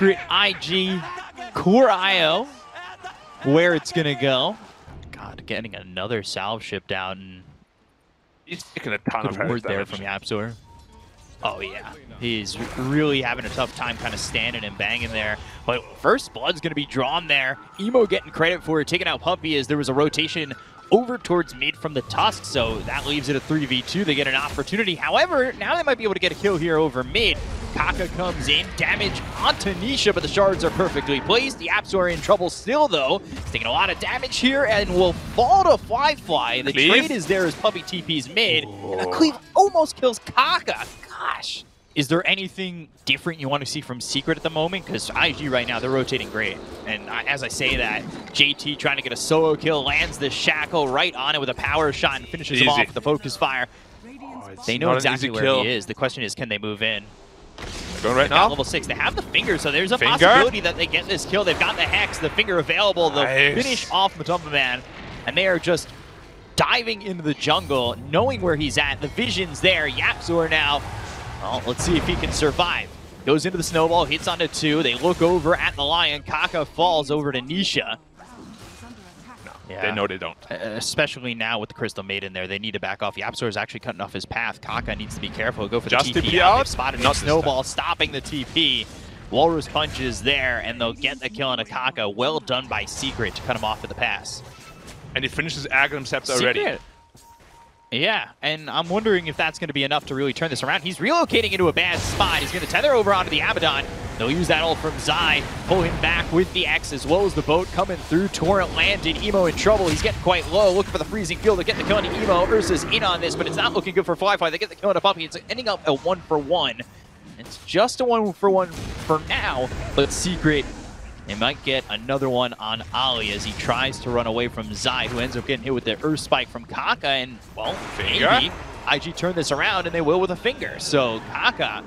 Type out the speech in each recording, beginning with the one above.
Secret IG Core Io. Where it's gonna go. God, getting another salve shipped out, and he's taking a ton of damage there from Yapzor. Oh yeah, he's really having a tough time kind of standing and banging there. But first blood's gonna be drawn there. Emo getting credit for taking out Puppey as there was a rotation over towards mid from the Tusk, so that leaves it a 3v2. They get an opportunity. However, now they might be able to get a kill here over mid. Kaka comes in, damage onto Nisha, but the shards are perfectly placed. The Yapzor are in trouble still, though. He's taking a lot of damage here and will fall to Flyfly. The trade is there as Puppey TP's mid. And the cleave almost kills Kaka. Gosh. Is there anything different you want to see from Secret at the moment? Because IG right now, they're rotating great. And as I say that, JT trying to get a solo kill, lands the Shackle right on it with a power shot and finishes him off with a focus fire. Oh, they know exactly where he is. The question is, can they move in? Going right now. Level 6. They have the Finger, so there's a possibility that they get this kill. They've got the Hex, the Finger available. They'll finish off Matumbaman, and they are just diving into the jungle, knowing where he's at. The vision's there. Yapzor now. Well, let's see if he can survive. Goes into the Snowball, hits onto 2. They look over at the Lion. Kaka falls over to Nisha. No, yeah. They know they don't. Especially now with the Crystal Maiden there. They need to back off. Yapzor is actually cutting off his path. Kaka needs to be careful. Go for the TP out. They've spotted the Snowball, stopping the TP. Walrus Punch is there, and they'll get the kill on Kaka. Well done by Secret to cut him off at the pass. And he finishes Aghanim Scepter already. Yeah, and I'm wondering if that's going to be enough to really turn this around. He's relocating into a bad spot. He's going to tether over onto the Abaddon. They'll use that ult from Zai, pull him back with the X, as well as the boat coming through. Torrent landed. Emo in trouble. He's getting quite low. Looking for the Freezing Field to get the kill on Emo. Ursa's in on this, but it's not looking good for Flyfly. They get the kill on a Puppey. It's ending up a 1-for-1. It's just a 1-for-1 for now, but Secret... They might get another one on Ollie as he tries to run away from Zai, who ends up getting hit with the Earth Spike from Kaka, and, well, maybe IG turn this around, and they will with a Finger. So Kaka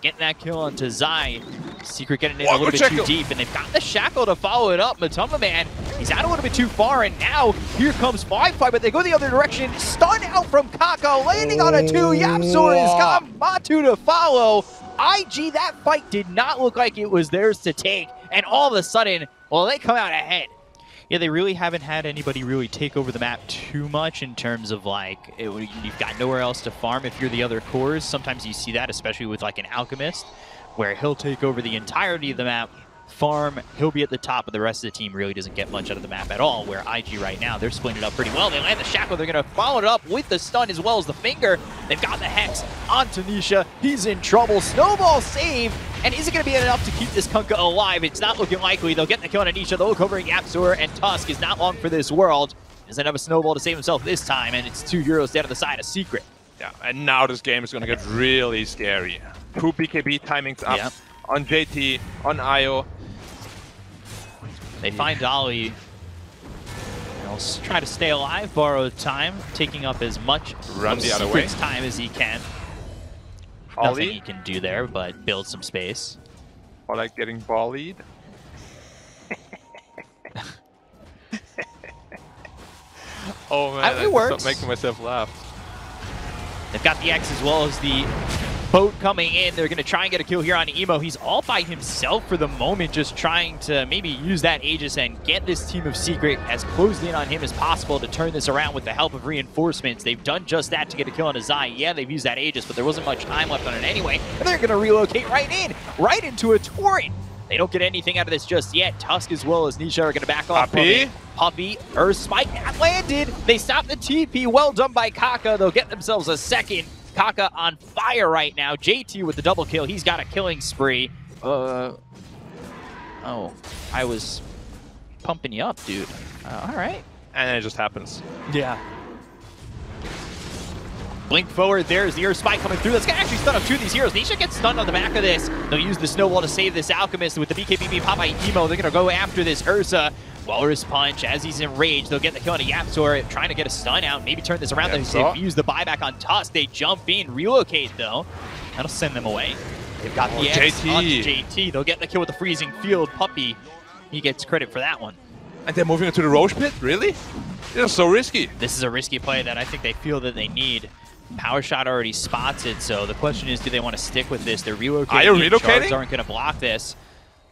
getting that kill onto Zai. Secret getting in a little bit too deep, and they've got the Shackle to follow it up. Matumbaman, he's out a little bit too far, and now here comes Flyfly, but they go the other direction. Stun out from Kaka, landing on a 2. Yapzor has got Matu to follow. IG, that fight did not look like it was theirs to take. And all of a sudden, well, they come out ahead. Yeah, they really haven't had anybody really take over the map too much in terms of, like, you've got nowhere else to farm if you're the other cores. Sometimes you see that, especially with, like, an Alchemist, where he'll take over the entirety of the map, farm, he'll be at the top, but the rest of the team really doesn't get much out of the map at all, where IG right now, they're splitting it up pretty well. They land the Shackle, they're going to follow it up with the stun as well as the Finger. They've got the Hex onto Nisha. He's in trouble. Snowball save. And is it going to be enough to keep this Kunkka alive? It's not looking likely. They'll get the kill on Nisha. They'll look over at Yapzor, and Tusk is not long for this world. Doesn't have a Snowball to save himself this time, and it's €2 down to the side of Secret. Yeah, and now this game is going to get really scary. Two BKB timings up on JT, on Io. They find Ollie. They'll try to stay alive, borrow time, taking up as much of Secret's time as he can. Nothing he can do there, but build some space. Or like getting volleyed. Oh man, I'm making myself laugh. They've got the X as well as the boat coming in. They're going to try and get a kill here on Emo. He's all by himself for the moment, just trying to maybe use that Aegis and get this team of Secret as closed in on him as possible to turn this around with the help of reinforcements. They've done just that to get a kill on Azai. Yeah, they've used that Aegis, but there wasn't much time left on it anyway. And they're going to relocate right into a Torrent. They don't get anything out of this just yet. Tusk as well as Nisha are going to back off from it. Puppey, Earth Spike, that landed. They stop the TP. Well done by Kaka. They'll get themselves a second. Kaka on fire right now. JT with the double kill. He's got a killing spree. Oh, I was pumping you up, dude. All right. And then it just happens. Yeah. Blink forward. There's the Earth Spike coming through. That's going to actually stun up 2 of these heroes. Nisha gets stunned on the back of this. They'll use the Snowball to save this Alchemist with the BKB, Puppey, Emo. They're going to go after this Ursa. Walrus Punch, as he's enraged, they'll get the kill on a Yapzor, trying to get a stun out, maybe turn this around. They use the buyback on Tusk. They jump in, relocate though. That'll send them away. They've got the X on JT. They'll get the kill with the Freezing Field. Puppey, he gets credit for that one. And they're moving into the Roche Pit? Really? They're so risky. This is a risky play that I think they feel that they need. Power Shot already spots it, so the question is, do they want to stick with this? They're relocating. Shards aren't going to block this.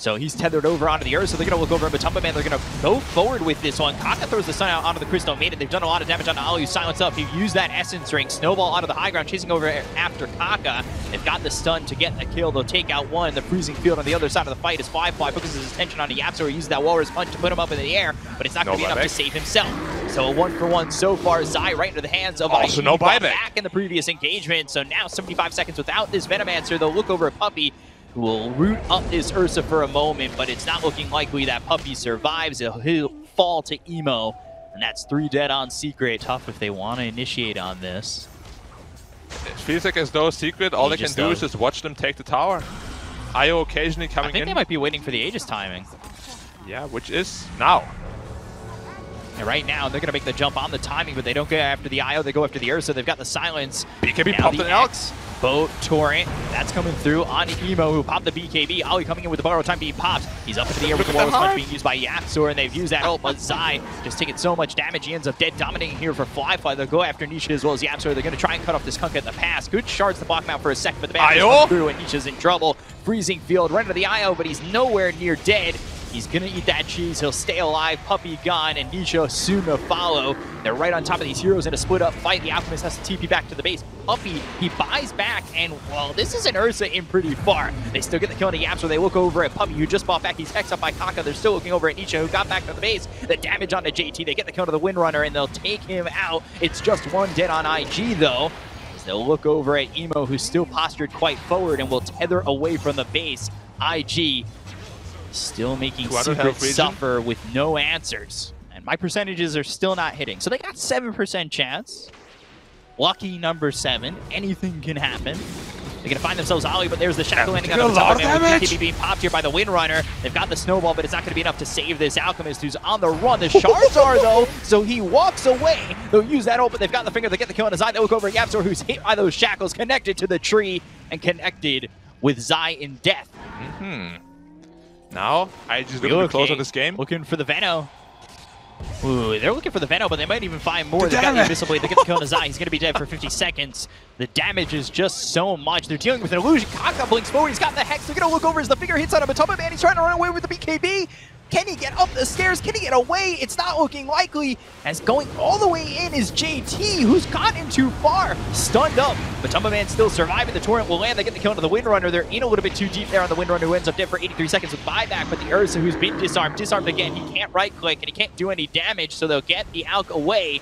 So he's tethered over onto the Ursa. They're going to look over at Matumbaman. They're going to go forward with this one. Kaka throws the Sun out onto the Crystal Maiden. They've done a lot of damage onto Alu. Silence up. He used that Essence Ring. Snowball onto the high ground, chasing over after Kaka. They've got the stun to get the kill. They'll take out one. The Freezing Field on the other side of the fight is Flyfly. Focuses his attention onto Yapzor. He uses that Walrus Punch to put him up in the air, but it's not going to be enough to save himself. So a 1-for-1 so far. Zai right into the hands of IG. No buyback. Back in the previous engagement. So now 75 seconds without this Venomancer. They'll look over at Puppey, who will root up this Ursa for a moment, but it's not looking likely that Puppey survives. He'll fall to Emo, and that's 3 dead on Secret. Tough if they want to initiate on this. It feels like as though Secret, all they can do is just watch them take the tower. Io occasionally coming in. I think they might be waiting for the Aegis timing. Yeah, which is now. And right now, they're going to make the jump on the timing, but they don't go after the Io. They go after the Ursa. They've got the silence. BKB popped it out. Boat, Torrent, that's coming through on Emo, who popped the BKB. Ollie coming in with the borrow time being popped. He's up in the air with the Warlord's Punch being used by Yapzor, and they've used that ult, but Zai just taking so much damage. He ends up dead, dominating here for Flyfly. They'll go after Nisha as well as Yapzor. They're going to try and cut off this Kunkka in the pass. Good shards to block him out for a second, but the man comes through, and Nisha's in trouble. Freezing Field, right into the IO, but he's nowhere near dead. He's going to eat that cheese. He'll stay alive. Puppey gone, and Nisha soon to follow. They're right on top of these heroes in a split-up fight. The Alchemist has to TP back to the base. Puppey, he buys back, and, well, this is an Ursa in pretty far. They still get the kill on the Yaps, where they look over at Puppey, who just bought back. He's hexed up by Kaka. They're still looking over at Nisha, who got back to the base. The damage on the JT. They get the kill to the Windrunner, and they'll take him out. It's just 1 dead on IG, though. They'll look over at Emo, who's still postured quite forward, and will tether away from the base. IG still making Secret suffer with no answers. And my percentages are still not hitting. So they got 7% chance. Lucky number 7. Anything can happen. They're going to find themselves Ollie, but there's the Shackle landing on the top of him. BKB being popped here by the Windrunner. They've got the Snowball, but it's not going to be enough to save this Alchemist, who's on the run. The shards are, though, so he walks away. They'll use that ult, but they've got the Finger. They get the kill on his eye. They look over at Yapzor, who's hit by those Shackles, connected to the tree, and connected with Zai in death. Mm-hmm. Now, I just look close on this game. Looking for the Veno. Ooh, they're looking for the Veno, but they might even find more. They've got the Invisible Blade. They get the kill on Zai. He's going to be dead for 50 seconds. The damage is just so much. They're dealing with an illusion. Kaka blinks forward. He's got the Hex. They're going to look over as the Finger hits on him. Matumbaman, he's trying to run away with the BKB. Can he get up the stairs? Can he get away? It's not looking likely, as going all the way in is JT, who's gotten too far. Stunned up, but Matumbaman still surviving. The Torrent will land. They get the kill into the Windrunner. They're in a little bit too deep there on the Windrunner, who ends up dead for 83 seconds with buyback. But the Ursa, who's been disarmed again. He can't right-click, and he can't do any damage, so they'll get the Alk away.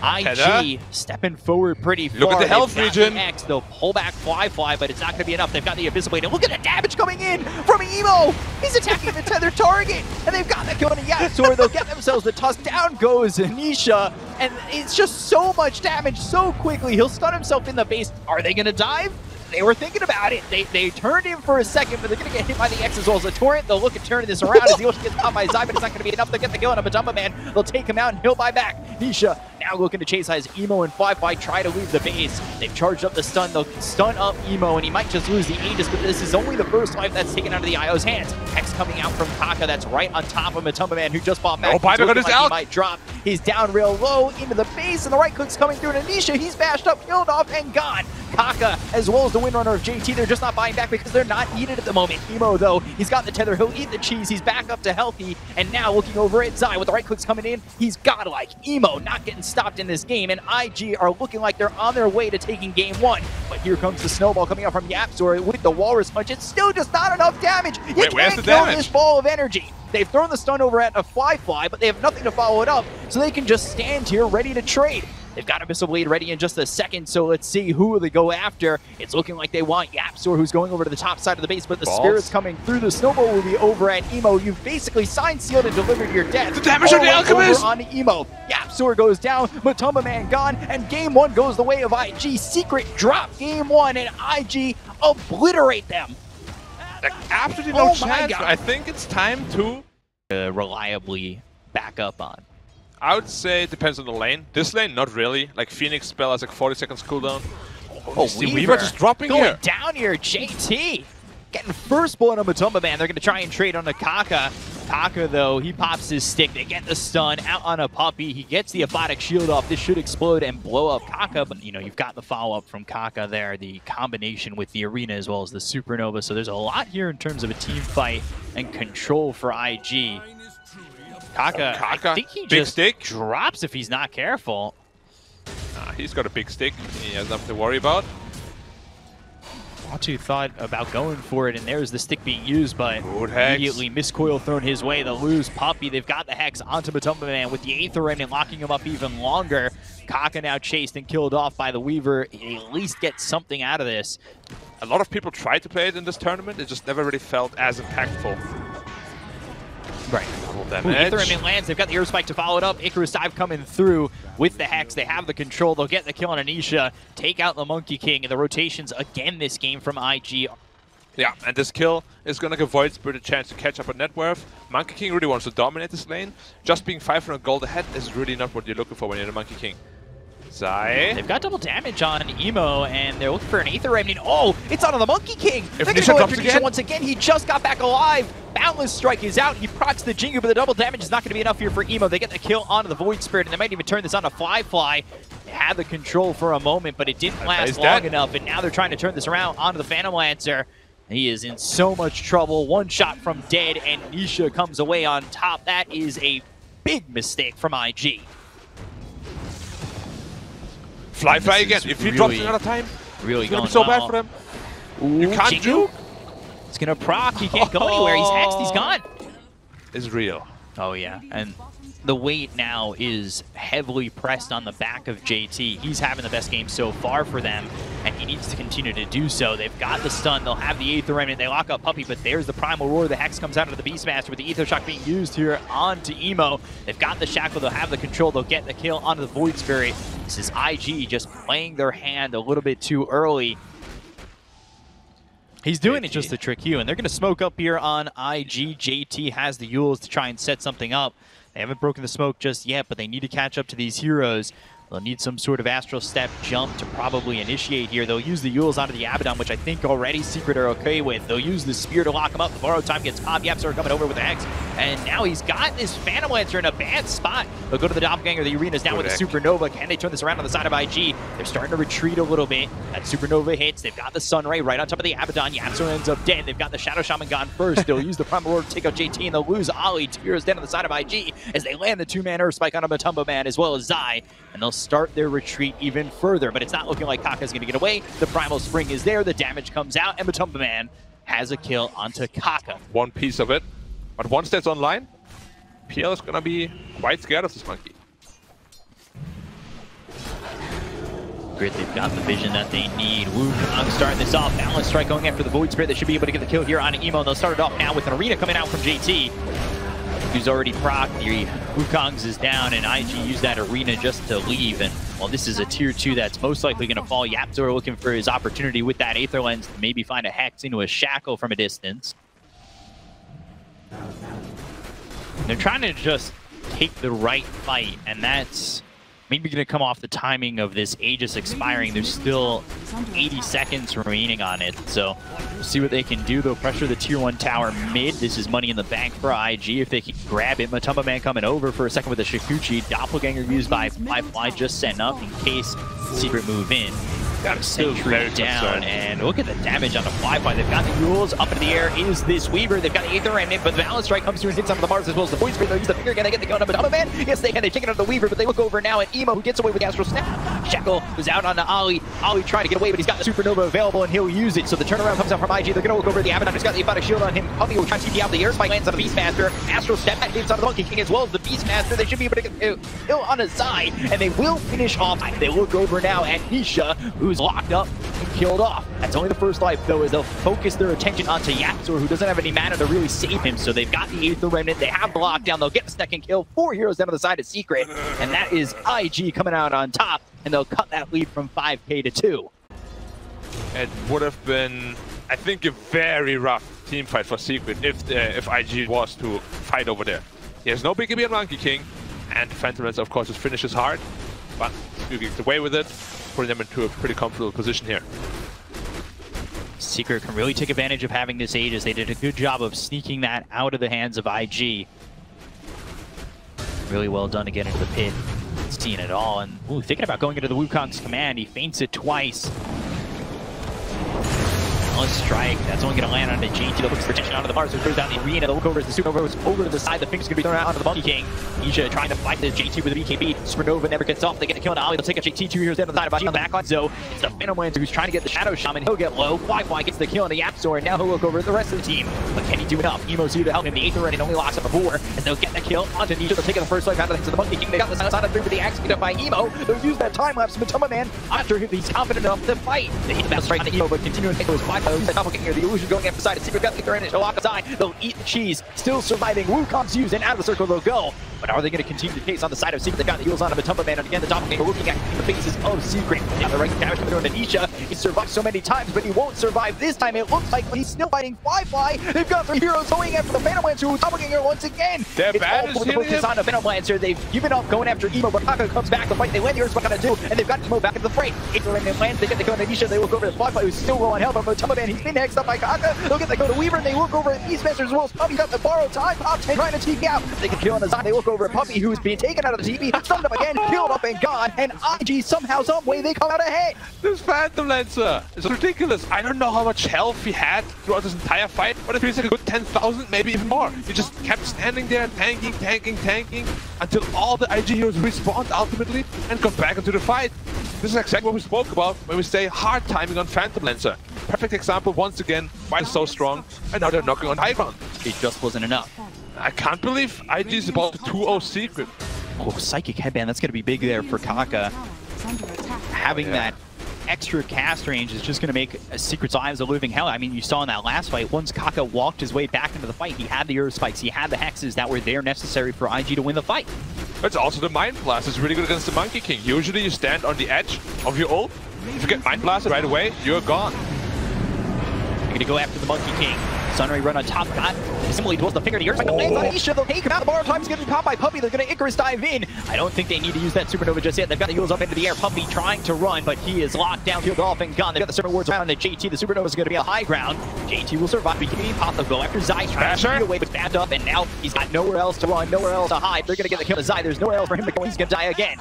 IG stepping forward pretty far. Look at the health region. The X, they'll pull back Flyfly, but it's not going to be enough. They've got the Invisible Blade. And look at the damage coming in from Emo. He's attacking the tether target, and they've got that going to Yapzor. They'll get themselves the Tusk. Down goes Nisha, and it's just so much damage so quickly. He'll stun himself in the base. Are they going to dive? They were thinking about it. They turned him for a second, but they're going to get hit by the X as well as the Torrent. They'll look at turning this around as he gets caught by Zai, but it's not going to be enough. They'll get the kill on a Matumbaman. They'll take him out, and he'll buy back. Nisha now looking to chase as Emo and Flyfly try to leave the base. They've charged up the stun. They'll stun up Emo, and he might just lose the Aegis, but this is only the first life that's taken out of the IO's hands. Hex coming out from Kaka. That's right on top of Matumbaman, who just fought back. Oh, buyback is out. He might drop. He's down real low into the base, and the right click's coming through to Nisha. He's bashed up, killed off, and gone. Kaka, as well as the Windrunner of JT, they're just not buying back because they're not needed at the moment. Emo, though, he's got the tether. He'll eat the cheese. He's back up to healthy, and now looking over at Zai with the right clicks coming in. He's godlike. Emo not getting stopped in this game, and IG are looking like they're on their way to taking game 1. But here comes the Snowball coming out from Yapzor with the Walrus Punch. It's still just not enough damage. You can't kill this ball of energy. They've thrown the stun over at a Flyfly, but they have nothing to follow it up, so they can just stand here ready to trade. They've got Abyssal Blade ready in just a second, so let's see who they go after. It's looking like they want Yapzor, who's going over to the top side of the base, but the Spirit's coming through. The Snowball will be over at Emo. You've basically signed, sealed, and delivered your death. The damage on the Alchemist! On Emo. Yapzor goes down, Matumbaman gone, and game 1 goes the way of IG. Secret drop game 1, and IG obliterate them. Like, absolutely no chance. I think it's time to reliably back up on. I would say it depends on the lane. This lane, not really. Like, Phoenix spell has like 40 seconds cooldown. Oh, Weaver just dropping going here. Down here, JT. Getting first blood on Matumbaman. They're going to try and trade on the Kaka. Kaka, though, he pops his stick. They get the stun out on a Puppey. He gets the Aphotic Shield off. This should explode and blow up Kaka, but, you know, you've got the follow-up from Kaka there, the combination with the Arena as well as the Supernova. So there's a lot here in terms of a team fight and control for IG. Kaka, I think he just drops if he's not careful. He's got a big stick. He has nothing to worry about. Watu thought about going for it, and there's the stick being used, but immediately Miscoil thrown his way. They'll lose Puppey. They've got the Hex onto Matumbaman with the Aether Remnant, locking him up even longer. Kaka now chased and killed off by the Weaver. He at least gets something out of this. A lot of people tried to play it in this tournament. It just never really felt as impactful. Right. Cool damage. Aether Remnant lands. They've got the Earth Spike to follow it up. Icarus Dive coming through with the Hex. They have the control. They'll get the kill on Nisha, take out the Monkey King. And the rotations again this game from IG. Yeah, and this kill is going to give Void Spirit a chance to catch up on net worth. Monkey King really wants to dominate this lane. Just being 500 gold ahead is really not what you're looking for when you're the Monkey King. Zai. They've got double damage on Emo, and they're looking for an Aether Remnant. Oh, it's onto the Monkey King! They're going to go after Nisha once again. He just got back alive. Boundless Strike is out. He procs the Jingu, but the double damage is not going to be enough here for Emo. They get the kill onto the Void Spirit, and they might even turn this onto Flyfly. They had the control for a moment, but it didn't last long enough, and now they're trying to turn this around onto the Phantom Lancer. He is in so much trouble. One shot from dead, and Nisha comes away on top. That is a big mistake from IG. Flyfly again. If he drops another time, it's going to be so bad for them. You can't do. It's going to proc. He can't go anywhere. He's hexed. He's gone. It's real. Oh, yeah. And the weight now is heavily pressed on the back of JT. He's having the best game so far for them, and he needs to continue to do so. They've got the stun. They'll have the Aether Remnant. They lock up Puppey, but there's the Primal Roar. The Hex comes out of the Beastmaster with the Aether Shock being used here onto Emo. They've got the Shackle. They'll have the control. They'll get the kill onto the Void Spirit. This is IG just playing their hand a little bit too early. He's doing it just to trick you, and they're going to smoke up here on IG. JT has the Yules to try and set something up. They haven't broken the smoke just yet, but they need to catch up to these heroes. They'll need some sort of Astral Step jump to probably initiate here. They'll use the Yules onto the Abaddon, which I think already Secret are okay with. They'll use the Spear to lock him up. The Borrow Time gets popped. Yapzor coming over with the Hex, and now he's got this Phantom Lancer in a bad spot. They'll go to the Doppelganger. The Arena's down with the Supernova. Can they turn this around on the side of IG? They're starting to retreat a little bit. That Supernova hits. They've got the Sunray right on top of the Abaddon. Yapzor ends up dead. They've got the Shadow Shaman gone first. They'll use the Primal Roar to take out JT, and they'll lose Ollie. Tears down on the side of IG as they land the two-man Earth Spike on a Matumbaman as well as Zai, and they'll start their retreat even further, but it's not looking like Kaka's going to get away. The Primal Spring is there, the damage comes out, and Matumbaman has a kill onto Kaka. One piece of it, but once that's online, PL is going to be quite scared of this monkey. Great, they've got the vision that they need. Wu Kang starting this off. Balance Strike going after the Void Spirit. They should be able to get the kill here on Emo. They'll start it off now with an Arena coming out from JT. He's already procced. The Wukong's is down, and IG used that Arena just to leave. And well, this is a tier 2 that's most likely going to fall. Yapzor looking for his opportunity with that Aether Lens to maybe find a Hex into a Shackle from a distance. They're trying to just take the right fight, and that's maybe going to come off the timing of this Aegis expiring. There's still 80 seconds remaining on it, so we'll see what they can do. They'll pressure the Tier 1 tower mid. This is money in the bank for IG if they can grab it. Matumbaman coming over for a second with a Shikuchi. Doppelganger used by Flyfly just sent up in case Secret move in. Got a Sentry down, and look at the damage on the Flyfly. They've got the Yules up into the air. Is this Weaver? They've got the Aether Remnant, but the Balance Strike comes through and hits on the Mars as well as the Void Spirit. They'll use the Finger. Can they get the gun up a man? Yes, they can. They take it out of the Weaver, but they look over now at Emo, who gets away with Astral Snap. Shackle was out on the Ollie. Ollie trying to get away, but he's got the Supernova available, and he'll use it. So the turnaround comes out from IG. They're going to look over the Abaddon. He's got the Aphotic Shield on him. Puppey will try to keep out the Air Spike. Lands on the Beastmaster. Astral Step that hits on the Monkey King as well as the Beastmaster. They should be able to get kill on a Zai, and they will finish off. They look over now at Nisha, who's locked up and killed off. That's only the first life, though, as they'll focus their attention onto Yapzor, who doesn't have any mana to really save him. So they've got the Aether Remnant. They have the lockdown. They'll get the second kill. 4 heroes down on the side of Secret, and that is IG coming out on top, and they'll cut that lead from 5K to 2. It would have been, I think, a very rough team fight for Secret if IG was to fight over there. He has no BKB on Monkey King, and Phantom Lancer, of course, just finishes hard, but you get away with it, putting them into a pretty comfortable position here. Secret can really take advantage of having this Aegis. They did a good job of sneaking that out of the hands of IG. Really well done to get into the pit. It's seen it all. And ooh, thinking about going into the Wukong's command. He feints it twice. Let's strike. That's only going to land on the JT. That looks for attention onto the bars. It goes down the arena. The look over as the Supernova goes over to the side. The Finger's going to be thrown out onto the Monkey King. Nisha trying to fight the JT with the BKB. Supernova never gets off. They get a kill on Ollie. They'll take a JT 2 heroes down the side of IG on the backline. So it's the Phantom Lancer who's trying to get the Shadow Shaman. He'll get low. Flyfly gets the kill on the Yapzor. And now he'll look over at the rest of the team. But can he do enough? Emo's here to help him. The 8th already only locks up a 4. And they'll get the kill onto Nisha. They'll take the first life out of the hands of the Monkey King. They got the side of 3 for the axe picked up by Emo. They'll use that time lapse. Matumbaman after he's confident enough to fight. They hit the battle strike on Emo, but continue to those 5 here. The illusion going after side. Secret got the threat. They'll lock aside. They'll eat the cheese. Still surviving. Wukong's used and out of the circle they'll go. But are they going to continue the pace on the side of Secret? They got the heels on of Matumbaman. And again, the top of the game. We're looking at the faces of Secret. Now the right damage coming on to Nisha. He survived so many times, but he won't survive this time. It looks like he's still fighting Flyfly. They've got 3 heroes going after the Phantom Lancer, who's doubling here once again. It's all for the focus on the Phantom Lancer. They've given up going after Emo, but Kaka comes back to fight. They land here is what going to do, and they've got Emo back into the fray. It's the lands. They get the kill on Nisha. They look over to Flyfly, who's still low on health. Matumbaman, he's been hexed up by Kaka. They'll get the go to Weaver, and they look over at Beastmaster as well as Puppey. Got the borrowed time. Top 10 trying to sneak out. They can kill on the Zai. They look over at Puppey, who's being taken out of the TV, stunned up again, killed up and gone, and IG somehow, some way, they come out ahead. This Phantom Lancer is ridiculous. I don't know how much health he had throughout this entire fight, but it feels like a good 10,000, maybe even more. He just kept standing there and tanking until all the IG heroes respawned ultimately and got back into the fight. This is exactly what we spoke about when we say hard timing on Phantom Lancer. Perfect example once again, why it's so strong, and now they're knocking on high ground. It just wasn't enough. I can't believe IG is about to 2-0 Secret. Oh, Psychic Headband, that's going to be big there for Kaka. Having that extra cast range is just going to make Secret's lives a living hell. I mean, you saw in that last fight, once Kaka walked his way back into the fight, he had the Earth Spikes, he had the Hexes that were there necessary for IG to win the fight. It's also the Mind Blast. It's really good against the Monkey King. Usually you stand on the edge of your ult. If you get Mind Blasted right away, you're gone. You're going to go after the Monkey King. Sunray run on top, got similarly towards the Finger to Ursa. Lands on Nisha, they'll take him out. The borrow time's getting caught by Puppey. They're going to Icarus dive in. I don't think they need to use that Supernova just yet. They've got the heels up into the air. Puppey trying to run, but he is locked down, healed off and gone. They've got the Serpent Wards around the JT. The Supernova's going to be on high ground. JT will survive. BKB pop, they'll go after Zai. Trying to away, but backed up, and now he's got nowhere else to run, nowhere else to hide. They're going to get the kill to Zai. There's nowhere else for him to go. He's going to die again.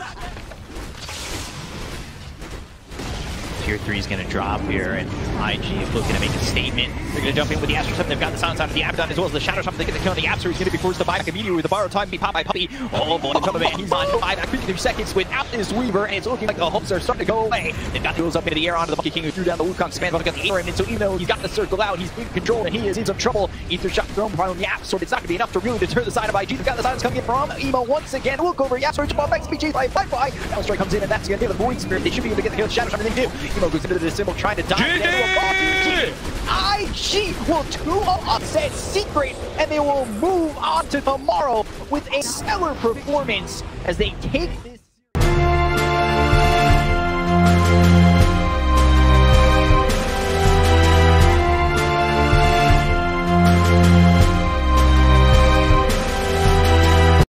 Tier 3 is going to drop here, and IG is looking to make a statement. They're going to jump in with the Astro Summon. They've got the silence out of the Abaddon as well as the Shadow Summon. They get the kill on the Yapzor. He's going to be forced to buy back immediately with the borrow time. Be popped by Puppey. Oh, boy, Matumbaman. He's on 5 seconds without this Weaver, and it's looking like the hopes are starting to go away. They've got duels up into the air onto the Monkey King, who threw down the Wukong span. They've got the Aether in, so even though he's got the circle out, he's in control, and he is in some trouble. Aether shot thrown by Yapzor. It's not going to be enough to really deter the side of IG. They've got the silence coming in from Emo once again. Look over Yapzor. Jump off X, be chased by Flyfly. Downstrike comes in, and that's going to deal with Void Spirit. They should be able to get the kill. Shadow Summon they do. Emo goes into the symbol trying to die. IG will 2-0 upset Secret, and they will move on to tomorrow with a stellar performance as they take this.